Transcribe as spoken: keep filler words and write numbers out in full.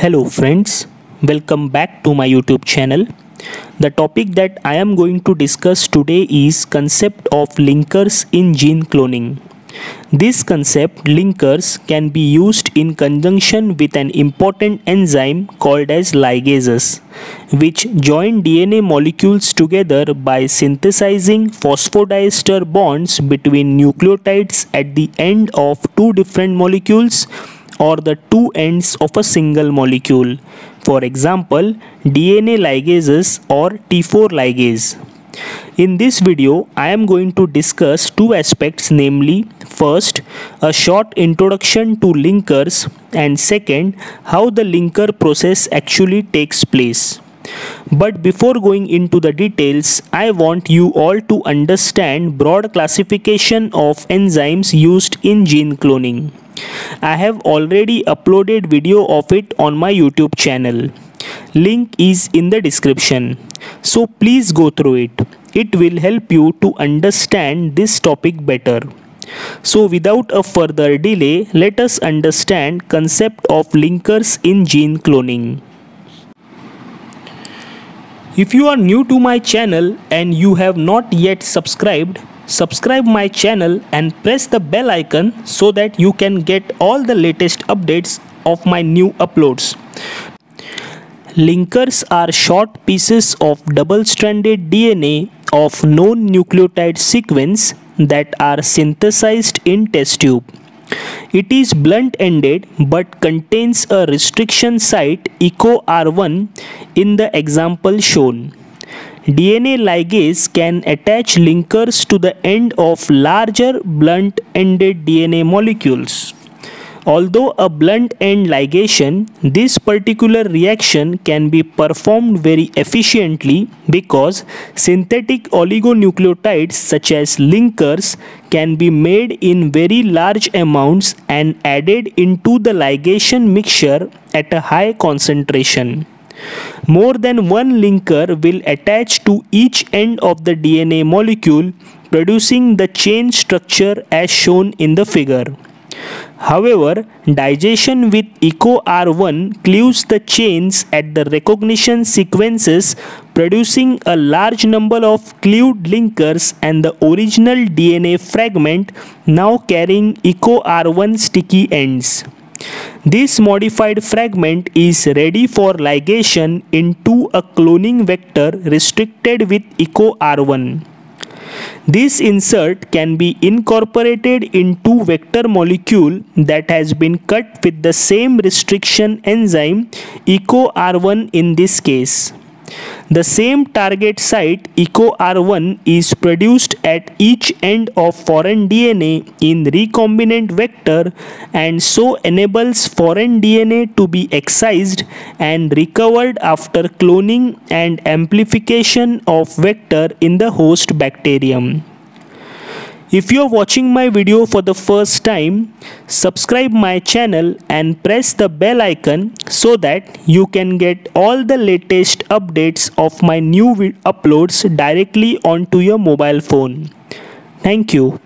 Hello friends, welcome back to my YouTube channel. The topic that I am going to discuss today is concept of linkers in gene cloning. This concept linkers can be used in conjunction with an important enzyme called as ligases, which join D N A molecules together by synthesizing phosphodiester bonds between nucleotides at the end of two different molecules or the two ends of a single molecule. For example, D N A ligases or T four ligase. In this video, I am going to discuss two aspects, namely, first, a short introduction to linkers, and second, how the linker process actually takes place. But before going into the details, I want you all to understand broad classification of enzymes used in gene cloning. I have already uploaded video of it on my YouTube channel. Link is in the description. So please go through it. It will help you to understand this topic better. So without a further delay, let us understand concept of linkers in gene cloning. If you are new to my channel and you have not yet subscribed, subscribe my channel and press the bell icon so that you can get all the latest updates of my new uploads. Linkers are short pieces of double-stranded D N A of known nucleotide sequence that are synthesized in test tube. It is blunt-ended but contains a restriction site E C O R one in the example shown. D N A ligase can attach linkers to the end of larger blunt-ended D N A molecules. Although a blunt-end ligation, this particular reaction can be performed very efficiently because synthetic oligonucleotides such as linkers can be made in very large amounts and added into the ligation mixture at a high concentration. More than one linker will attach to each end of the D N A molecule, producing the chain structure as shown in the figure. However, digestion with E C O R one cleaves the chains at the recognition sequences, producing a large number of cleaved linkers and the original D N A fragment now carrying E C O R one sticky ends. This modified fragment is ready for ligation into a cloning vector restricted with E C O R one. This insert can be incorporated into vector molecule that has been cut with the same restriction enzyme E C O R one in this case. The same target site E C O R one is produced at each end of foreign D N A in recombinant vector and so enables foreign D N A to be excised and recovered after cloning and amplification of vector in the host bacterium. If you are watching my video for the first time, subscribe my channel and press the bell icon so that you can get all the latest updates of my new uploads directly onto your mobile phone. Thank you.